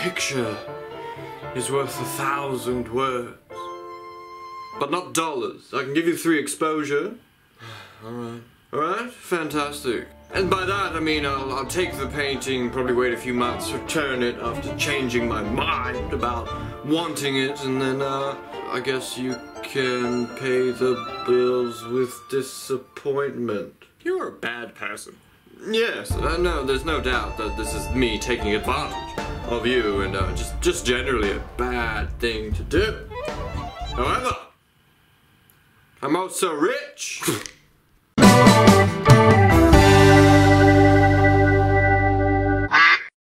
picture is worth 1,000 words. But not dollars. I can give you 3 exposure. Alright. Alright? Fantastic. And by that I mean I'll take the painting, probably wait a few months, return it after changing my mind about wanting it, and then I guess you can pay the bills with disappointment. You're a bad person. Yes, no, there's no doubt that this is me taking advantage of you, and just generally a bad thing to do. However, I'm also rich!